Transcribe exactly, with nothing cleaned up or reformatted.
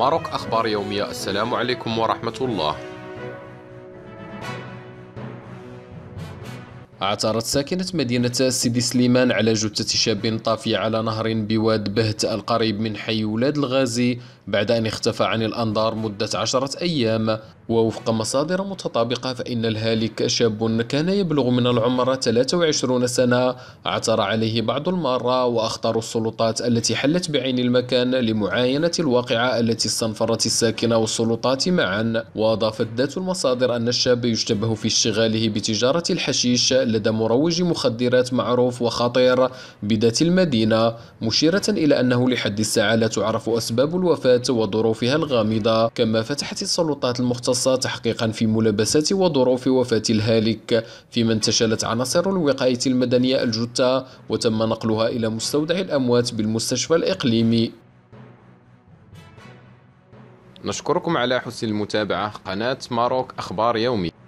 ماروك أخبار يومية. السلام عليكم ورحمة الله. اعترت ساكنة مدينة سيدي سليمان على جثة شاب طافي على نهر بواد بهت القريب من حي ولاد الغازي بعد أن اختفى عن الأنظار مدة عشرة أيام. ووفق مصادر متطابقة فإن الهالك شاب كان يبلغ من العمر ثلاثة وعشرين سنة، عثر عليه بعض المرة وأخطر السلطات التي حلت بعين المكان لمعاينة الواقعة التي استنفرت الساكنة والسلطات معا. وأضافت ذات المصادر أن الشاب يشتبه في اشتغاله بتجارة الحشيش لدى مروج مخدرات معروف وخطير بذات المدينة، مشيرة إلى أنه لحد الساعة لا تعرف أسباب الوفاة وظروفها الغامضة. كما فتحت السلطات المختصة تحقيقا في ملابسات وظروف وفاة الهالك، فيما انتشلت عناصر الوقاية المدنية الجثة وتم نقلها إلى مستودع الأموات بالمستشفى الإقليمي. نشكركم على حسن المتابعة. قناة ماروك أخبار يومي.